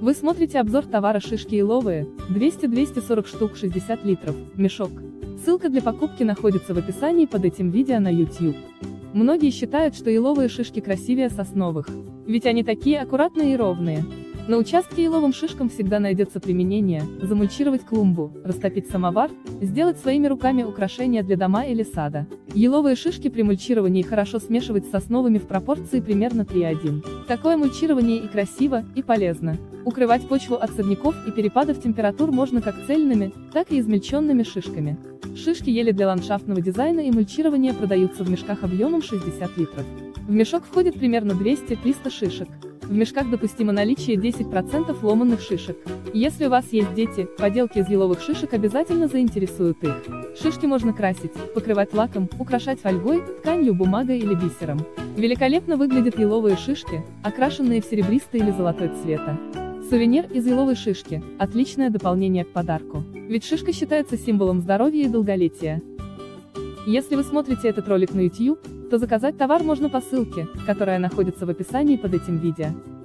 Вы смотрите обзор товара шишки иловые, 200-240 штук, 60 литров, мешок. Ссылка для покупки находится в описании под этим видео на YouTube. Многие считают, что иловые шишки красивее сосновых, ведь они такие аккуратные и ровные. На участке иловым шишкам всегда найдется применение: замульчировать клумбу, растопить самовар, сделать своими руками украшения для дома или сада. Еловые шишки при мульчировании хорошо смешивать с сосновыми в пропорции примерно 3:1. Такое мульчирование и красиво, и полезно. Укрывать почву от сорняков и перепадов температур можно как цельными, так и измельченными шишками. Шишки ели для ландшафтного дизайна и мульчирования продаются в мешках объемом 60 литров. В мешок входит примерно 200-300 шишек. В мешках допустимо наличие 10% ломаных шишек. Если у вас есть дети, поделки из еловых шишек обязательно заинтересуют их. Шишки можно красить, покрывать лаком, украшать фольгой, тканью, бумагой или бисером. Великолепно выглядят еловые шишки, окрашенные в серебристый или золотой цвета. Сувенир из еловой шишки – отличное дополнение к подарку, ведь шишка считается символом здоровья и долголетия. Если вы смотрите этот ролик на YouTube, то заказать товар можно по ссылке, которая находится в описании под этим видео.